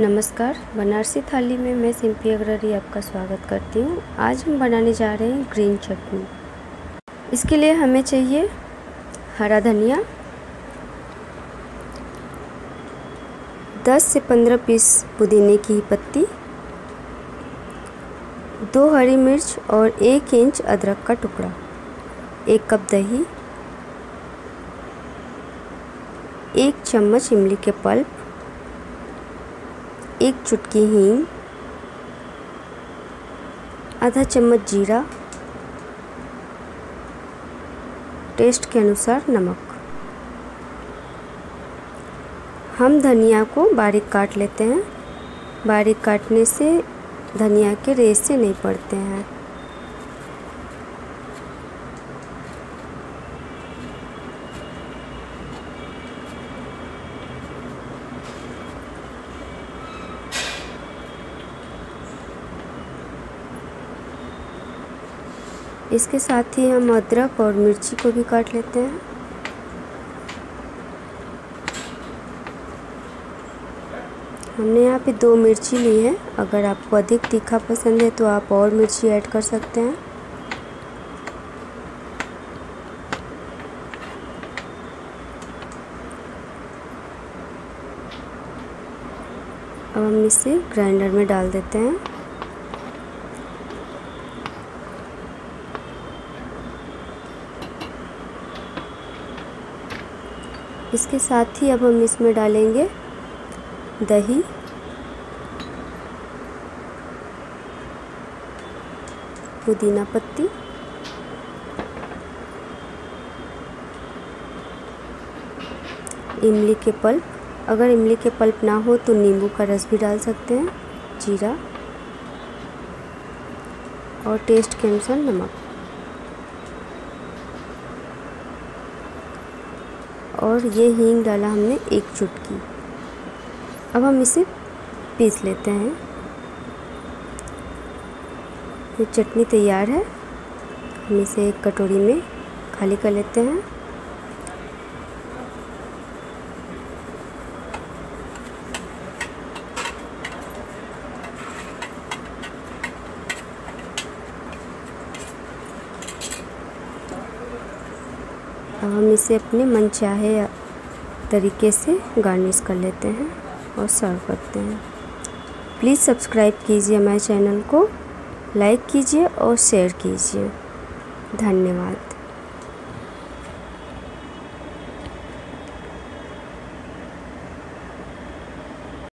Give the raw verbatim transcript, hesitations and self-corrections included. नमस्कार, बनारसी थाली में मैं सिंपी अग्रहरी आपका स्वागत करती हूँ। आज हम बनाने जा रहे हैं ग्रीन चटनी। इसके लिए हमें चाहिए हरा धनिया, दस से पंद्रह पीस पुदीने की पत्ती, दो हरी मिर्च और एक इंच अदरक का टुकड़ा, एक कप दही, एक चम्मच इमली के पल्प, एक चुटकी हींग, आधा चम्मच जीरा, टेस्ट के अनुसार नमक। हम धनिया को बारीक काट लेते हैं। बारीक काटने से धनिया के रेशे नहीं पड़ते हैं। इसके साथ ही हम अदरक और मिर्ची को भी काट लेते हैं। हमने यहाँ पे दो मिर्ची ली है। अगर आपको अधिक तीखा पसंद है तो आप और मिर्ची ऐड कर सकते हैं। अब हम इसे ग्राइंडर में डाल देते हैं। इसके साथ ही अब हम इसमें डालेंगे दही, पुदीना पत्ती, इमली के पल्प, अगर इमली के पल्प ना हो तो नींबू का रस भी डाल सकते हैं, जीरा और टेस्ट के अनुसार नमक, और ये हींग डाला हमने एक चुटकी। अब हम इसे पीस लेते हैं। ये चटनी तैयार है। हम इसे एक कटोरी में खाली कर लेते हैं। अब हम इसे अपने मनचाहे तरीके से गार्निश कर लेते हैं और सर्व करते हैं। प्लीज़ सब्सक्राइब कीजिए हमारे चैनल को, लाइक कीजिए और शेयर कीजिए। धन्यवाद।